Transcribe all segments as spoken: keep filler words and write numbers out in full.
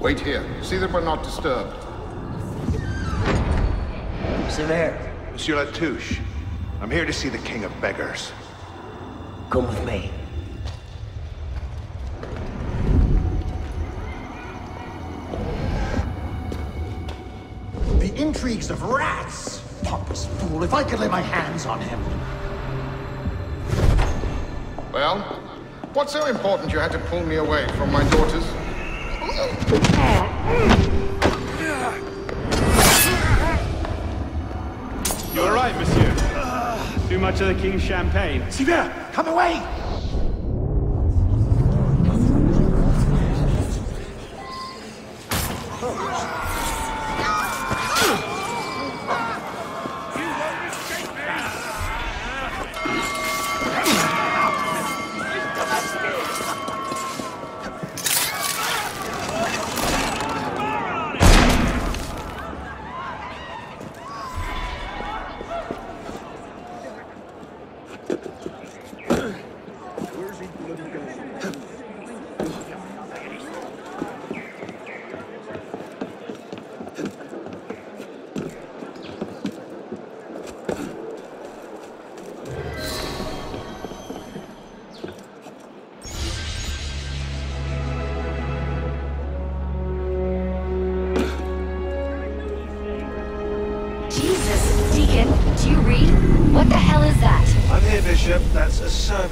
Wait here. See that we're not disturbed. Sivère. Monsieur Latouche. I'm here to see the King of Beggars. Come with me. The intrigues of rats! Pompous fool, if I could lay my hands on him. Well, what's so important you had to pull me away from my daughters? You're right, monsieur. Too much of the king's champagne. Sivère, come away!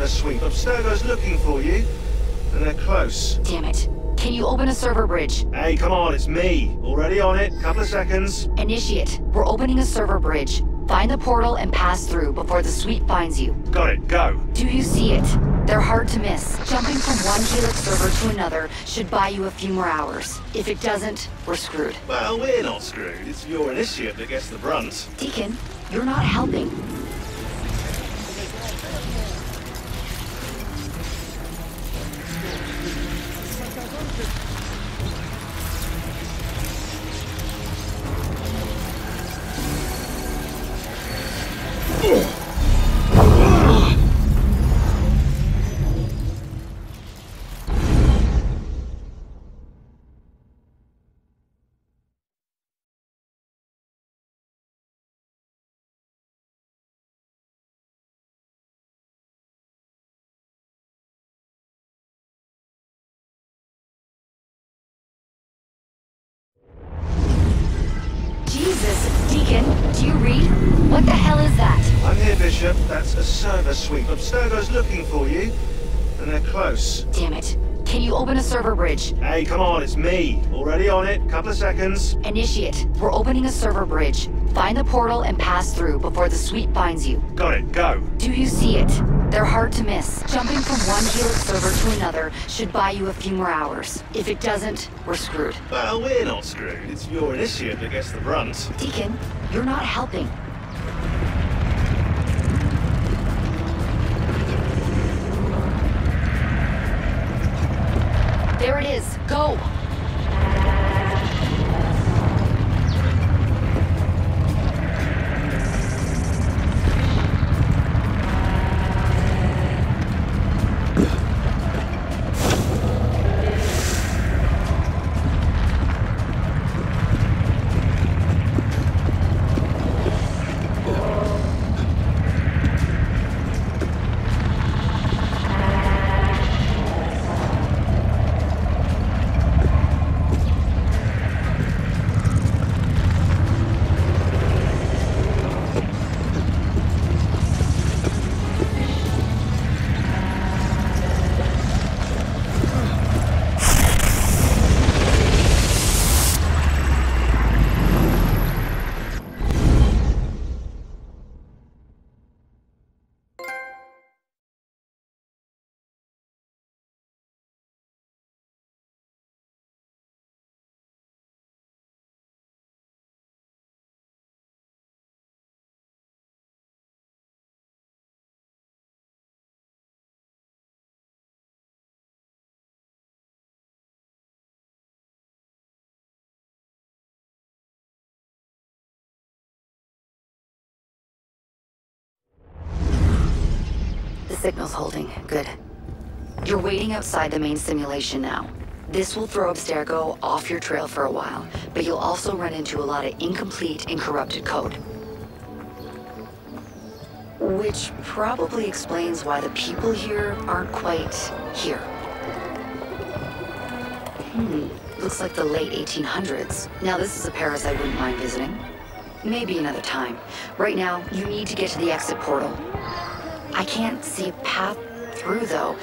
Sweep. Abstergo's looking for you, and they're close. Damn it. Can you open a server bridge? Hey, come on, it's me. Already on it. Couple of seconds. Initiate. We're opening a server bridge. Find the portal and pass through before the sweep finds you. Got it. Go. Do you see it? They're hard to miss. Jumping from one Helix server to another should buy you a few more hours. If it doesn't, we're screwed. Well, we're not screwed. It's your initiate that gets the brunt. Deacon, you're not helping. That's a server sweep. Abstergo's looking for you, and they're close. Damn it. Can you open a server bridge? Hey, come on, it's me. Already on it. Couple of seconds. Initiate. We're opening a server bridge. Find the portal and pass through before the sweep finds you. Got it. Go. Do you see it? They're hard to miss. Jumping from one Helix server to another should buy you a few more hours. If it doesn't, we're screwed. Well, we're not screwed. It's your initiate that gets the brunt. Deacon, you're not helping. There it is. Go! Signal's holding. Good. You're waiting outside the main simulation now. This will throw Abstergo off your trail for a while, but you'll also run into a lot of incomplete and corrupted code. Which probably explains why the people here aren't quite here. Hmm, looks like the late eighteen hundreds. Now this is a Paris I wouldn't mind visiting. Maybe another time. Right now, you need to get to the exit portal. I can't see a path through though.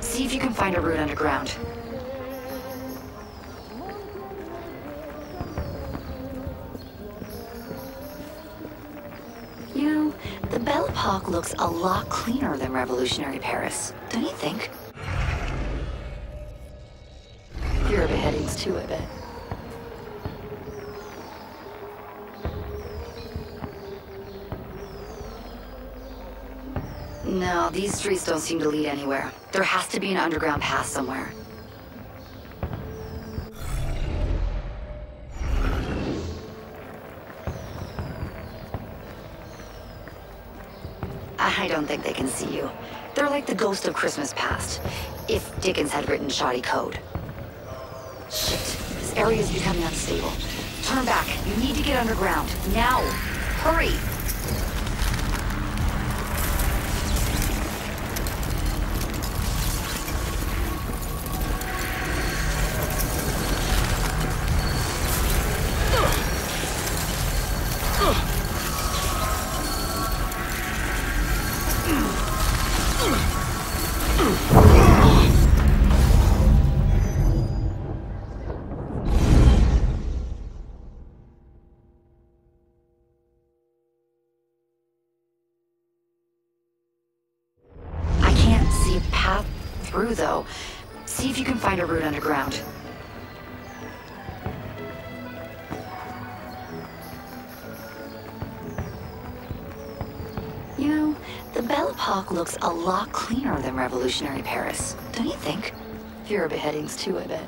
See if you can find a route underground. You know, the Belle Epoque looks a lot cleaner than revolutionary Paris, don't you think? There are beheadings too, I bet. No, these streets don't seem to lead anywhere. There has to be an underground path somewhere. I don't think they can see you. They're like the ghost of Christmas past, if Dickens had written shoddy code. Shit, this area is becoming unstable. Turn back. You need to get underground. Now. Hurry. Though. See if you can find a route underground. You know, the Belle Epoque looks a lot cleaner than revolutionary Paris, don't you think? There are beheadings too, I bet.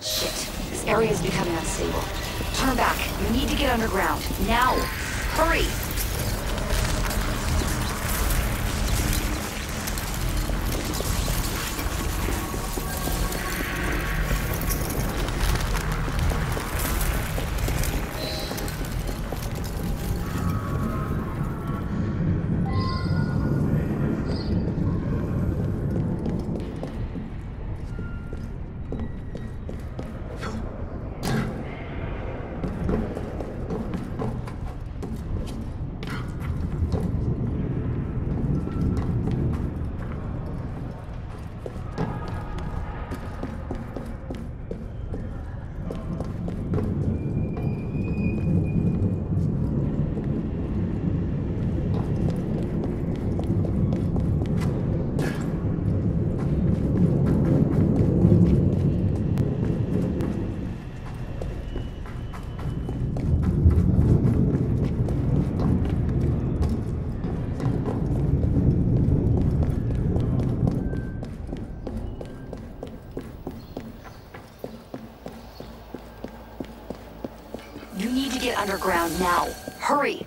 Shit, this area is becoming unstable. Turn back. You need to get underground. Now. Hurry! Underground now. Hurry!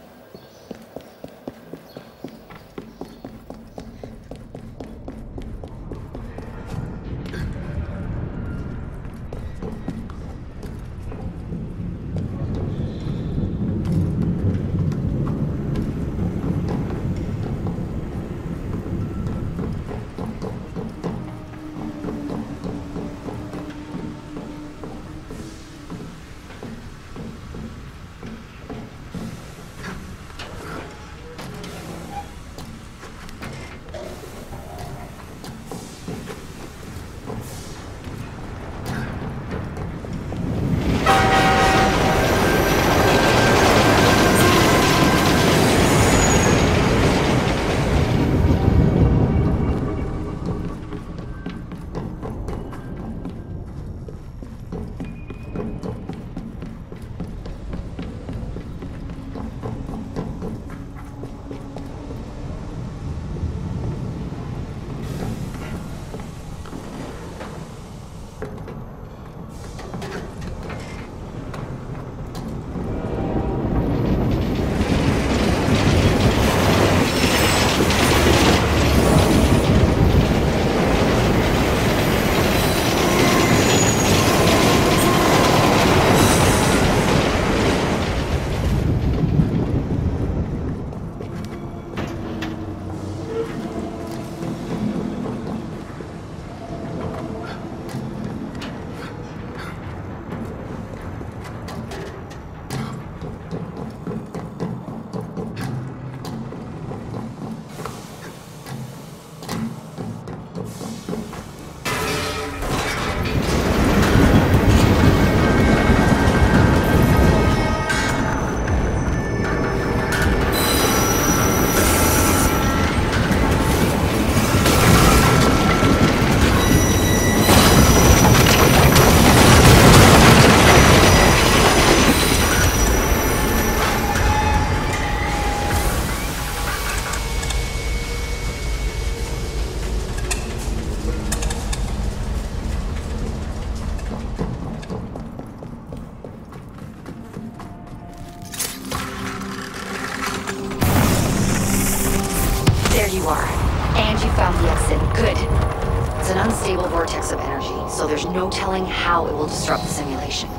so there's no telling how it will disrupt the simulation.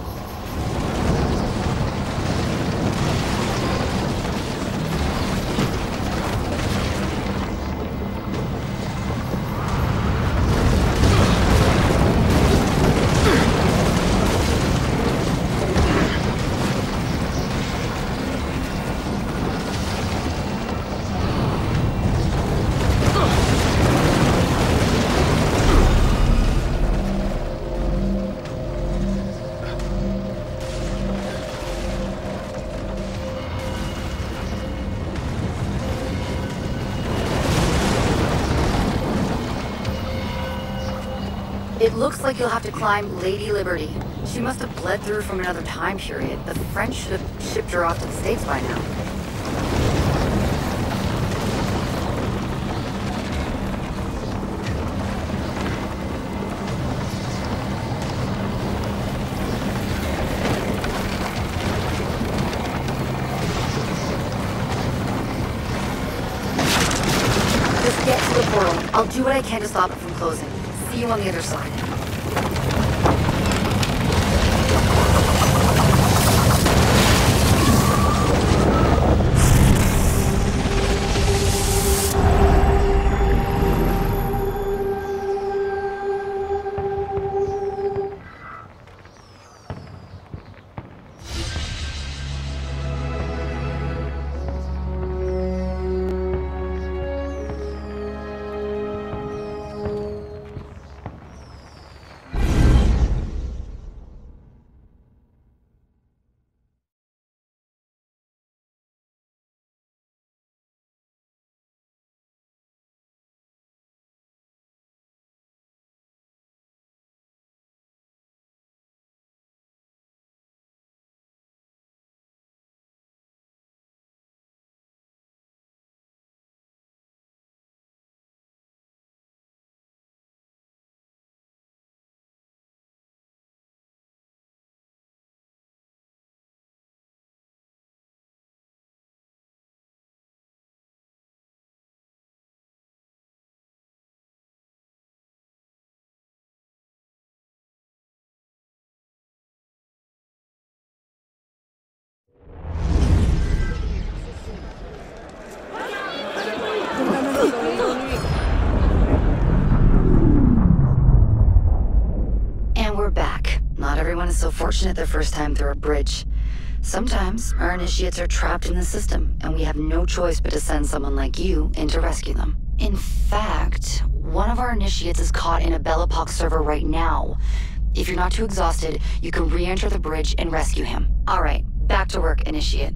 It looks like you'll have to climb Lady Liberty. She must have bled through from another time period. The French should have shipped her off to the States by now. Just get to the portal. I'll do what I can to stop it from closing. See you on the other side. Is so fortunate their first time through a bridge. Sometimes our initiates are trapped in the system, and we have no choice but to send someone like you in to rescue them. In fact, one of our initiates is caught in a Bellapaïs server right now. If you're not too exhausted, you can re-enter the bridge and rescue him. All right, back to work, initiate.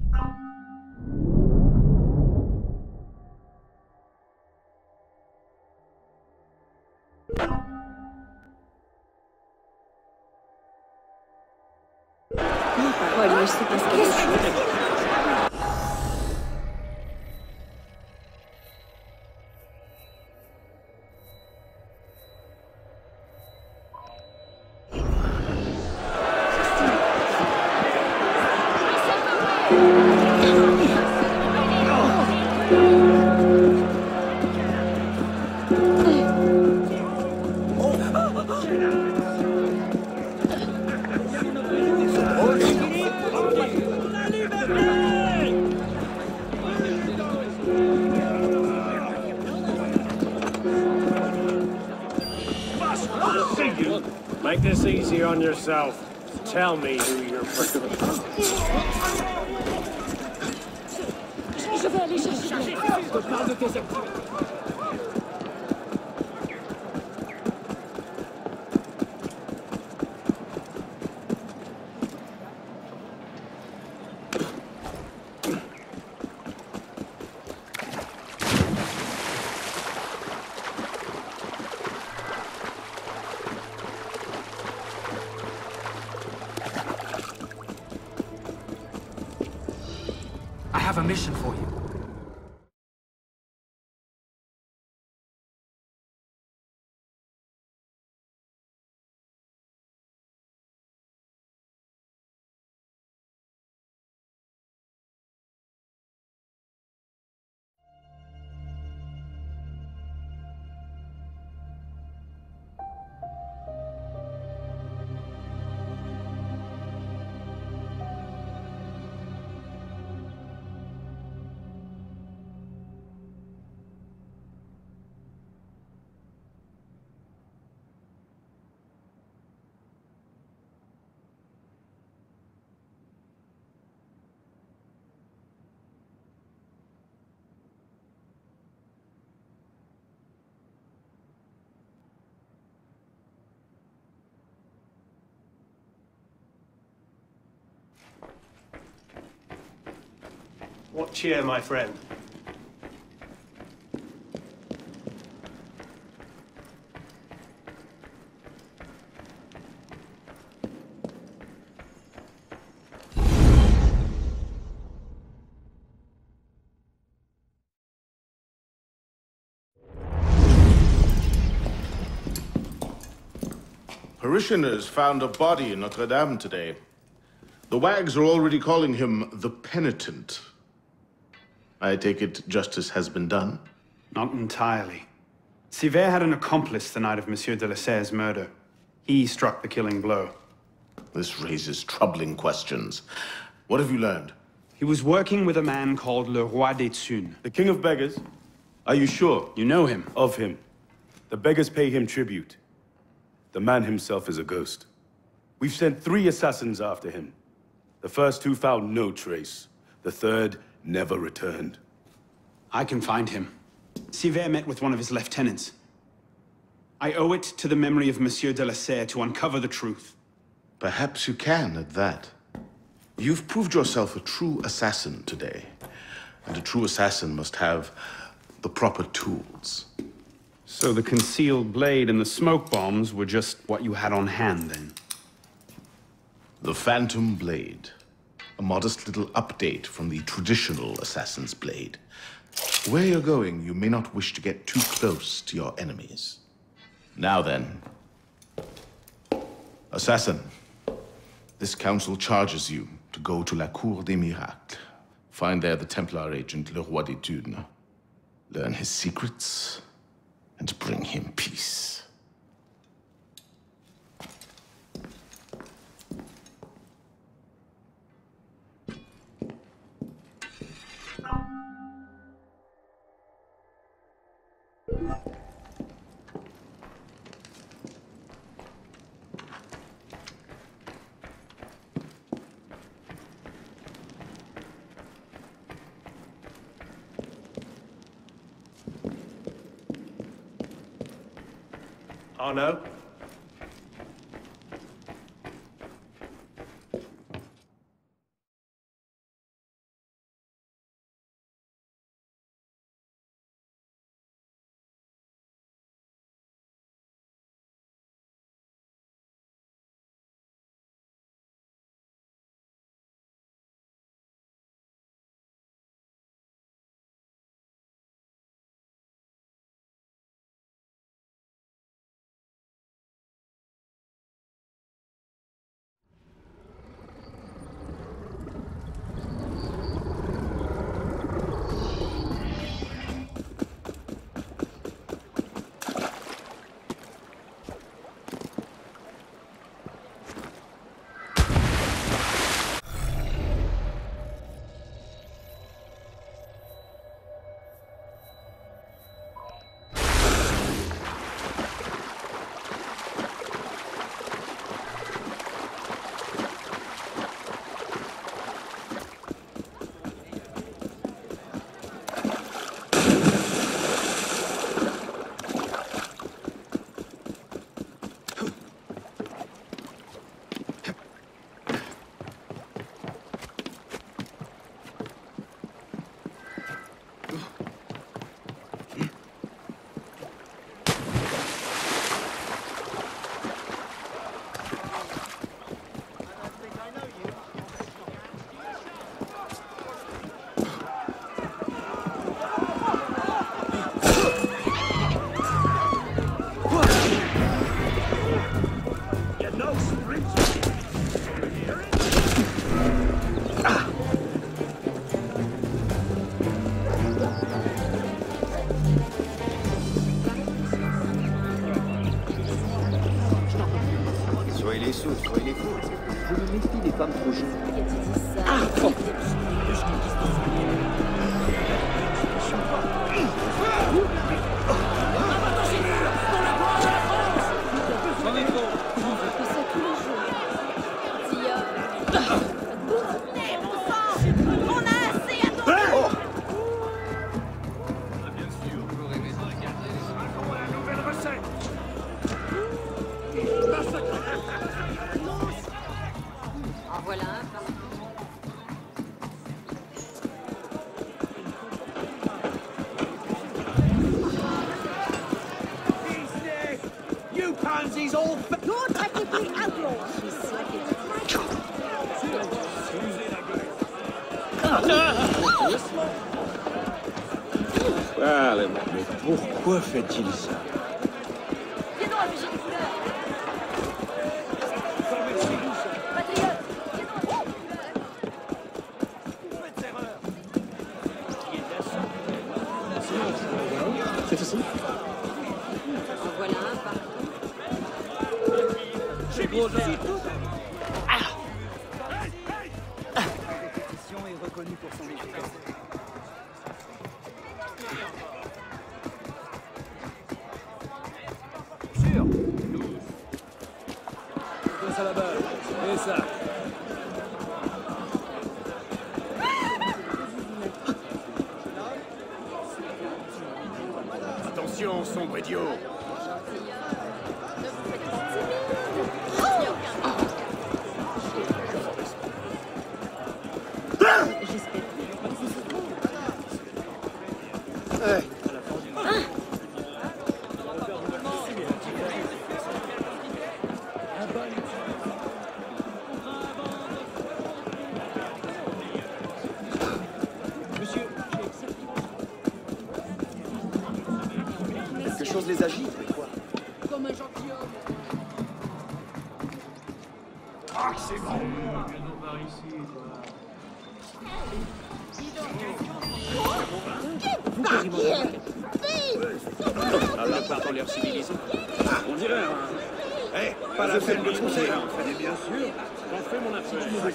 Make this easier on yourself. Tell me who you're with. I have a mission for you. What cheer, my friend? Parishioners found a body in Notre Dame today. The wags are already calling him the penitent. I take it justice has been done? Not entirely. Sivère had an accomplice the night of Monsieur de la Serre's murder. He struck the killing blow. This raises troubling questions. What have you learned? He was working with a man called Le Roi des Thunes. The king of beggars? Are you sure? You know him. Of him. The beggars pay him tribute. The man himself is a ghost. We've sent three assassins after him. The first two found no trace. The third never returned. I can find him. Sivère met with one of his lieutenants. I owe it to the memory of Monsieur de la Serre to uncover the truth. Perhaps you can at that. You've proved yourself a true assassin today. And a true assassin must have the proper tools. So the concealed blade and the smoke bombs were just what you had on hand, then? The Phantom Blade. A modest little update from the traditional assassin's blade. Where you're going, you may not wish to get too close to your enemies. Now then. Assassin, this council charges you to go to La Cour des Miracles. Find there the Templar agent, Le Roi des Thunes. Learn his secrets. And bring him peace. Oh, no. Voilà. Ah, mais pourquoi fait-il ça?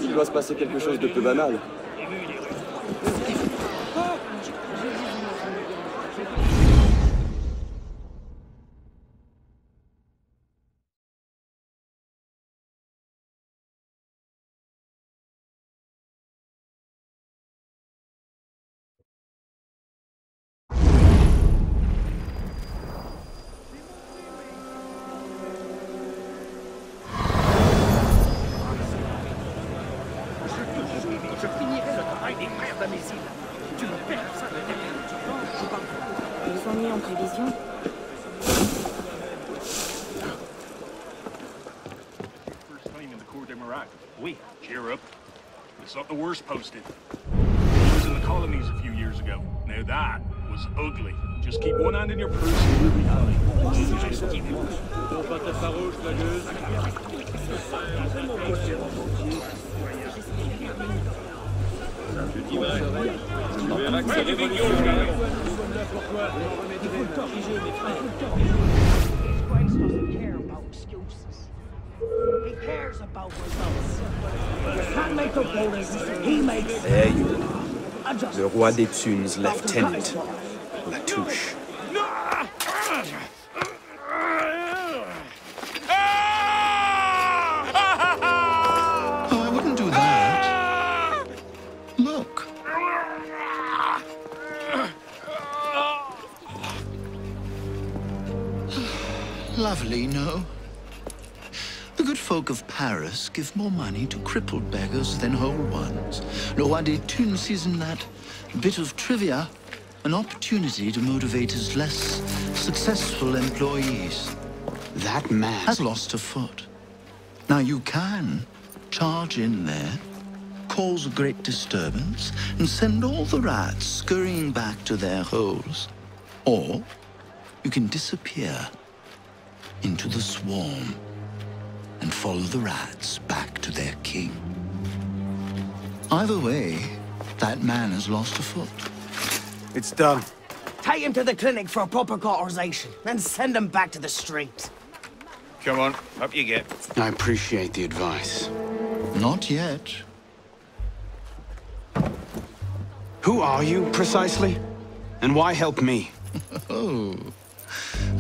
Il doit se passer quelque chose de plus banal. Not the worst posted. It was in the colonies a few years ago. Now that was ugly. Just keep one hand in your purse and you'll be fine. He cares about results. Does not make the borders, he makes. There you are. Le Roi des Thunes, Lieutenant Latouche. Oh, I wouldn't do that. Look. Lovely, no? Folk of Paris give more money to crippled beggars than whole ones. Le Roi des Thunes sees in that bit of trivia an opportunity to motivate his less successful employees. That man has lost a foot. Now you can charge in there, cause a great disturbance, and send all the rats scurrying back to their holes. Or you can disappear into the swarm and follow the rats back to their king. Either way, that man has lost a foot. It's done. Take him to the clinic for a proper cauterization, then send him back to the streets. Come on, up you get. I appreciate the advice. Not yet. Who are you, precisely? And why help me? Oh,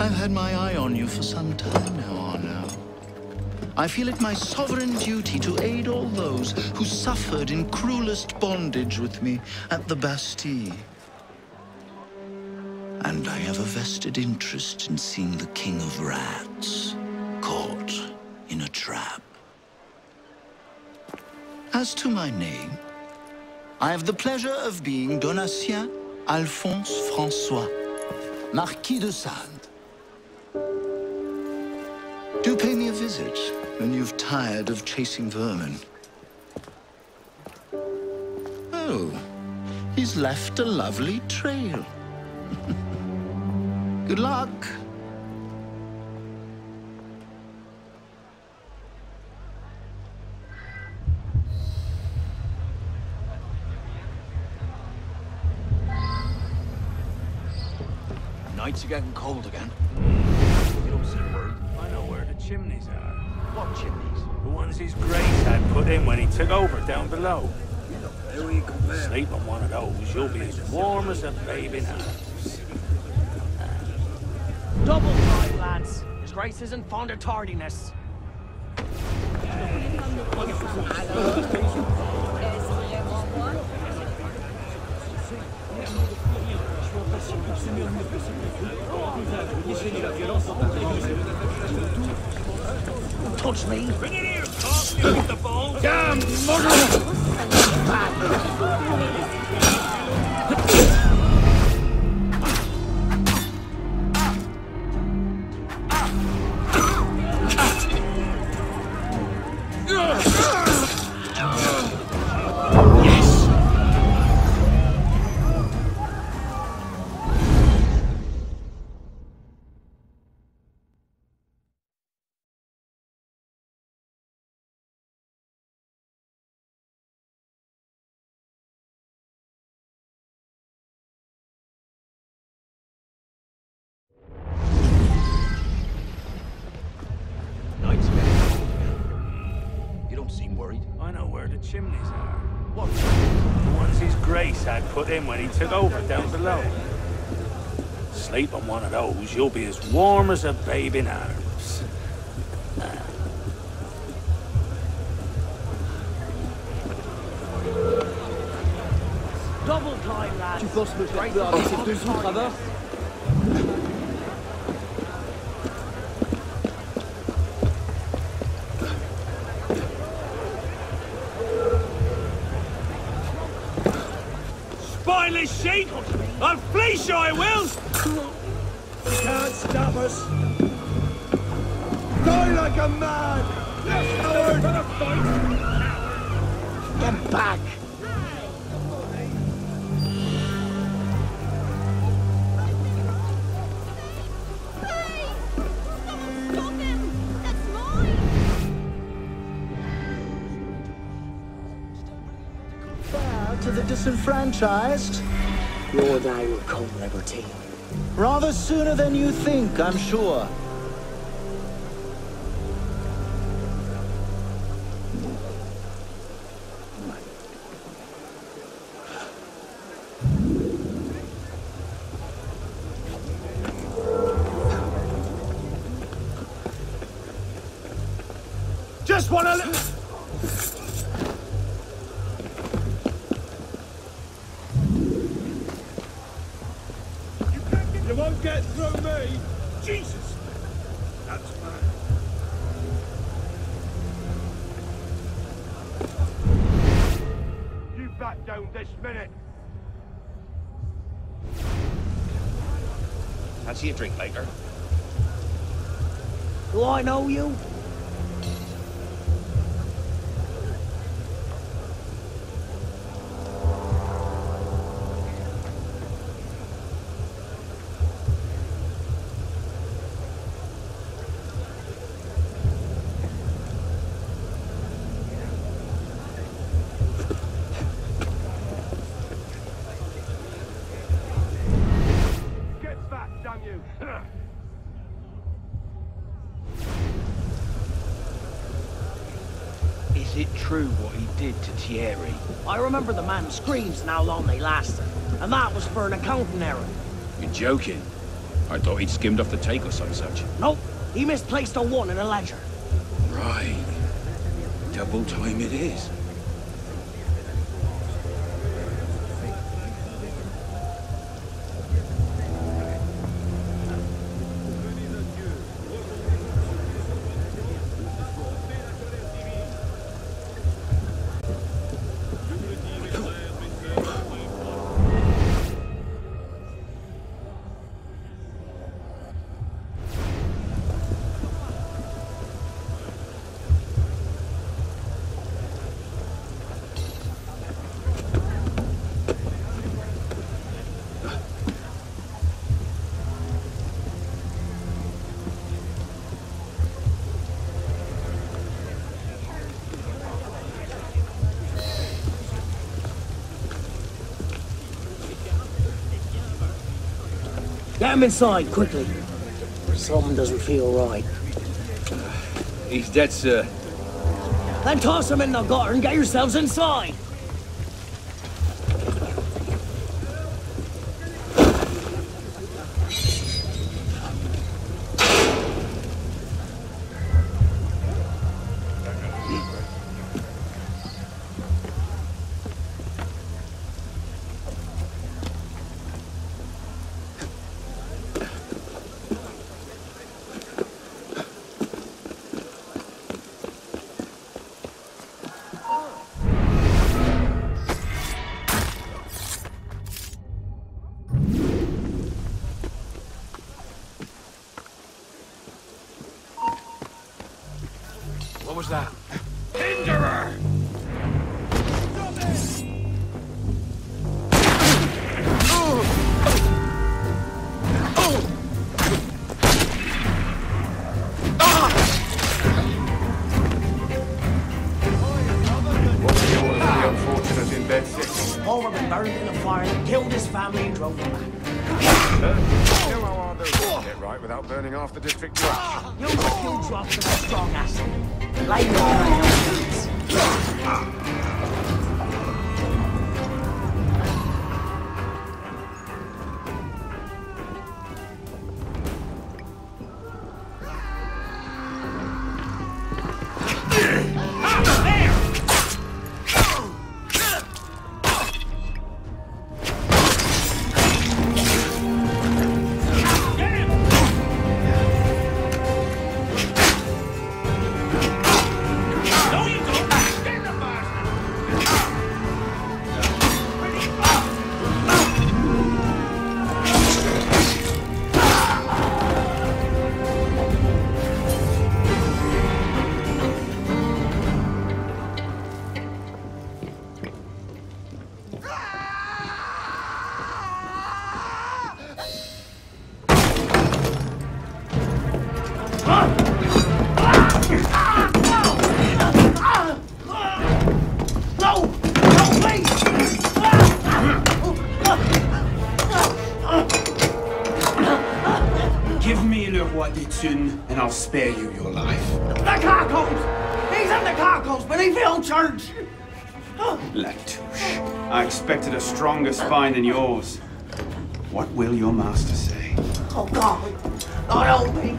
I've had my eye on you for some time now, Arno. I feel it my sovereign duty to aid all those who suffered in cruelest bondage with me at the Bastille. And I have a vested interest in seeing the King of Rats caught in a trap. As to my name, I have the pleasure of being Donatien Alphonse Francois, Marquis de Sade. Do pay me a visit when you've tired of chasing vermin. So, he's left a lovely trail. Good luck. Nights are getting cold again. You don't seem worried. I know where the chimneys are. What chimneys? The ones his Grace had put in when he took over down below. Sleep on one of those, you'll be as warm as a babe in house. Double time, lads. His Grace isn't fond of tardiness. Don't touch me! Bring it here! Talk me with the balls! Damn murderer! Chimneys are. What? The ones his Grace had put in when he took over down below. Sleep on one of those, you'll be as warm as a babe in arms. Double time, lad. Tu penses me faire peur avec ces deux sous travers? Sheep. I'll fleece you, I will! You can't stop us! Die like a man! Yes, coward! Get back! Bow to the disenfranchised. You're now a cold rebel team. Rather sooner than you think, I'm sure. Just wanna li- Drink maker. Do I know you? I remember the man's screams and how long they lasted, and that was for an accounting error. You're joking. I thought he'd skimmed off the take or some such. Nope. He misplaced a one in a ledger. Right. Double time it is. Get him inside, quickly. Something doesn't feel right. He's dead, sir. Then toss him in the gutter and get yourselves inside. And I'll spare you your life. The cockles! He's in the cockles, but he fell church! Latouche, I expected a stronger spine than yours. What will your master say? Oh, God! Not help me!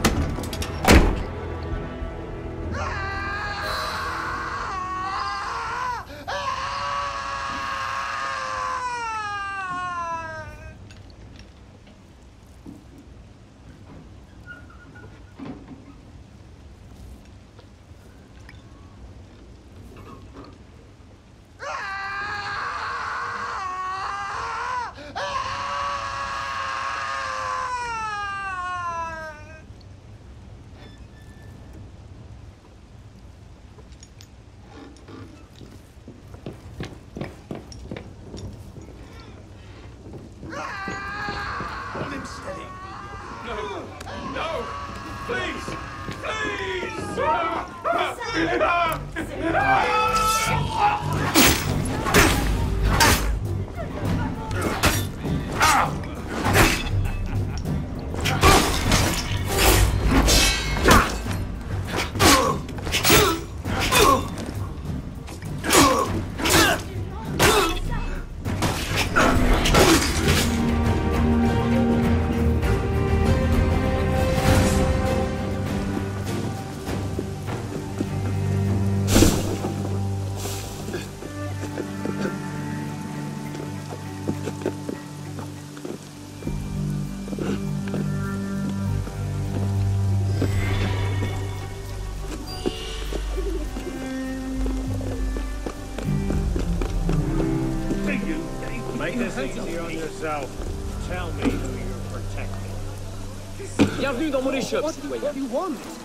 Bienvenue dans mon échoppe, citoyen.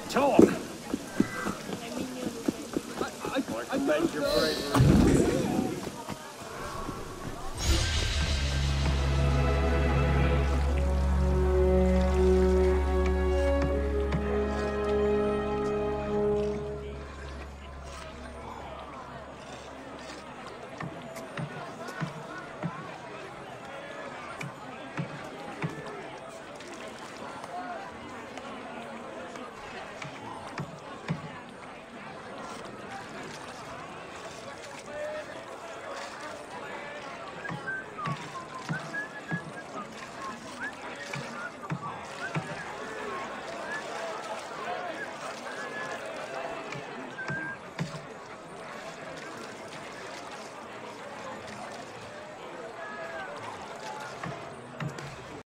Talk! I, I, I